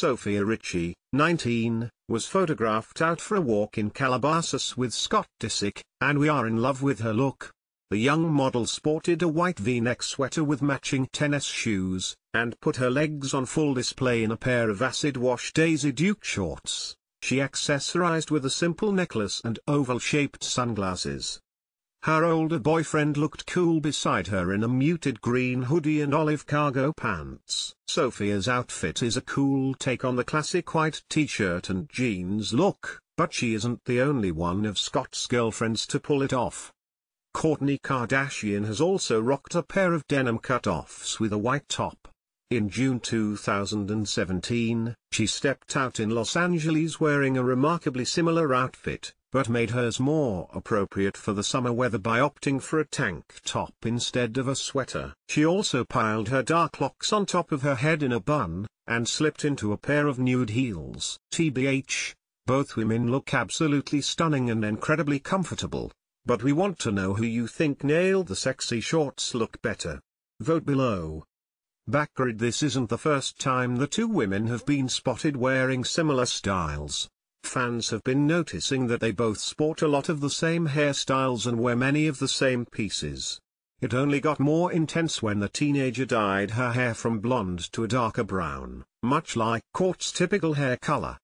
Sofia Richie, 19, was photographed out for a walk in Calabasas with Scott Disick, and we are in love with her look. The young model sported a white V-neck sweater with matching tennis shoes, and put her legs on full display in a pair of acid-wash Daisy Duke shorts. She accessorized with a simple necklace and oval-shaped sunglasses. Her older boyfriend looked cool beside her in a muted green hoodie and olive cargo pants. Sofia's outfit is a cool take on the classic white t-shirt and jeans look, but she isn't the only one of Scott's girlfriends to pull it off. Kourtney Kardashian has also rocked a pair of denim cut-offs with a white top. In June 2017, she stepped out in Los Angeles wearing a remarkably similar outfit, but made hers more appropriate for the summer weather by opting for a tank top instead of a sweater. She also piled her dark locks on top of her head in a bun, and slipped into a pair of nude heels. TBH, both women look absolutely stunning and incredibly comfortable. But we want to know who you think nailed the sexy shorts look better. Vote below. Backgrid. This isn't the first time the two women have been spotted wearing similar styles. Fans have been noticing that they both sport a lot of the same hairstyles and wear many of the same pieces. It only got more intense when the teenager dyed her hair from blonde to a darker brown, much like Kourt's typical hair color.